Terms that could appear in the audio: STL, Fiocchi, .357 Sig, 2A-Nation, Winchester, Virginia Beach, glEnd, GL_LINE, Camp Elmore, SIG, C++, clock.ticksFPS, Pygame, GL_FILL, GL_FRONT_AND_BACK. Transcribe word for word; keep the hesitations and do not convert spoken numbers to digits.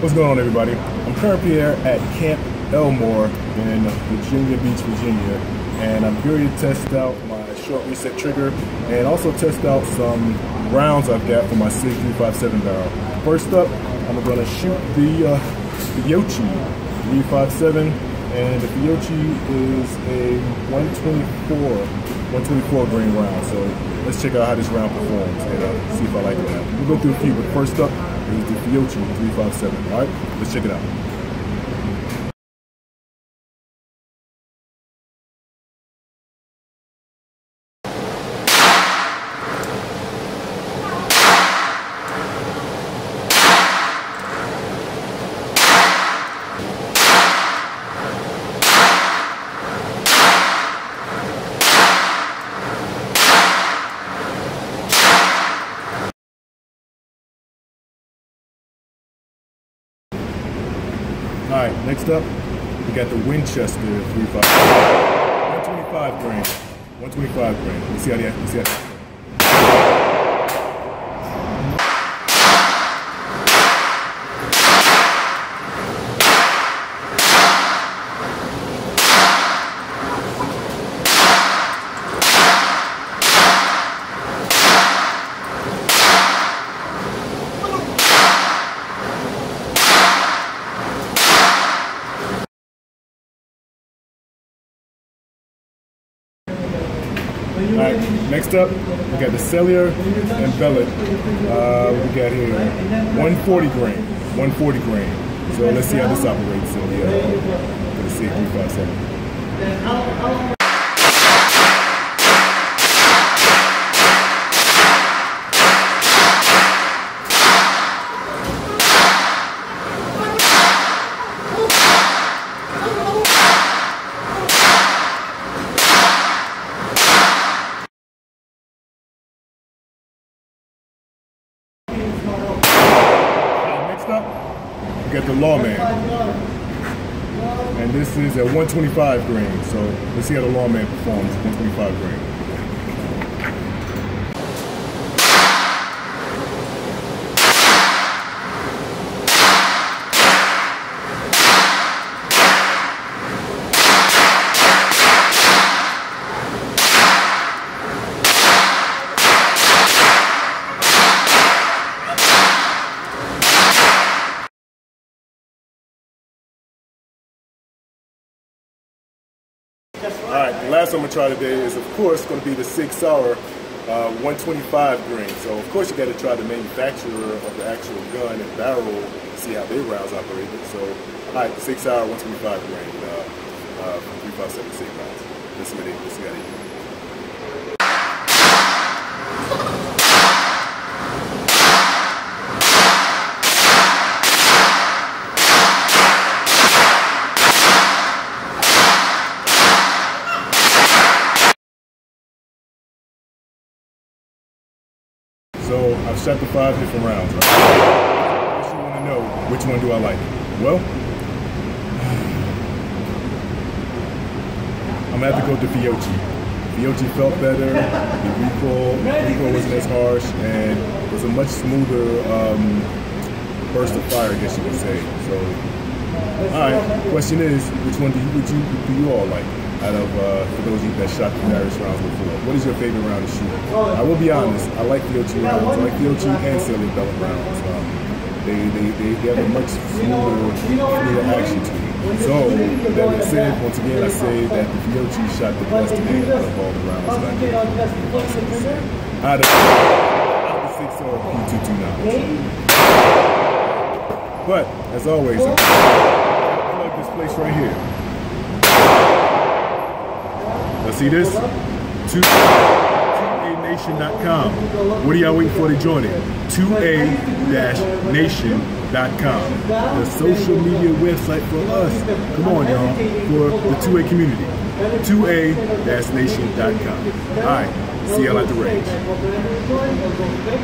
What's going on, everybody? I'm currently here at Camp Elmore in Virginia Beach, Virginia, and I'm here to test out my short reset trigger and also test out some rounds I've got for my SIG three fifty-seven barrel. First up, I'm going to shoot the uh, Fiocchi three fifty-seven, and the Fiocchi is a one twenty-four grain round, so let's check out how this round performs and uh, see if I like it or not. We'll go through a few, but first up, is the Fiocchi three fifty-seven. All right, let's check it out. Alright, next up, we got the Winchester three fifty-seven. one twenty-five grain. one twenty-five grain. Let's see how that, let's see how that. Alright, next up, we got the cellular and pellet. Uh, we got here one forty grain, one forty grain. So let's see how this operates in the uh, SIG three fifty-seven. We got the Lawman, and this is at one twenty-five grain, so let's see how the Lawman performs at one twenty-five grain. Alright, the last one I'm going to try today is, of course, going to be the SIG Sauer uh, one twenty-five grain. So, of course, you got to try the manufacturer of the actual gun and barrel to see how their rounds operate. So, alright, SIG Sauer one twenty-five grain, uh, uh, three fifty-seven SIG rounds. Let's see what they, let's see how they do. So I've shot the five different rounds. Right? I just want to know which one do I like. Well, I'm gonna have to go to Fiocchi. Fiocchi felt better. The recoil, the recoil wasn't as harsh, and it was a much smoother um, burst of fire, I guess you would say. So, all right. Question is, which one do you would you do you all like? Out of, uh, for those of you that shot the various rounds before, what is your favorite round to shoot? I will be honest, I like Fiocchi rounds. I like Fiocchi and Silly Bellet rounds. Um, they, they, they, they have a much smoother, smoother action to them. So, with that being said, once again, I say that the Fiocchi shot the best today out of all the rounds that I did. Out of the six oh P two twenty-nine. But, as always, I love this place right here. See this? two A nation dot com. What are y'all waiting for to join it? two A nation dot com. The social media website for us. Come on, y'all. For the two A community. two A nation dot com. All right. See y'all at the range.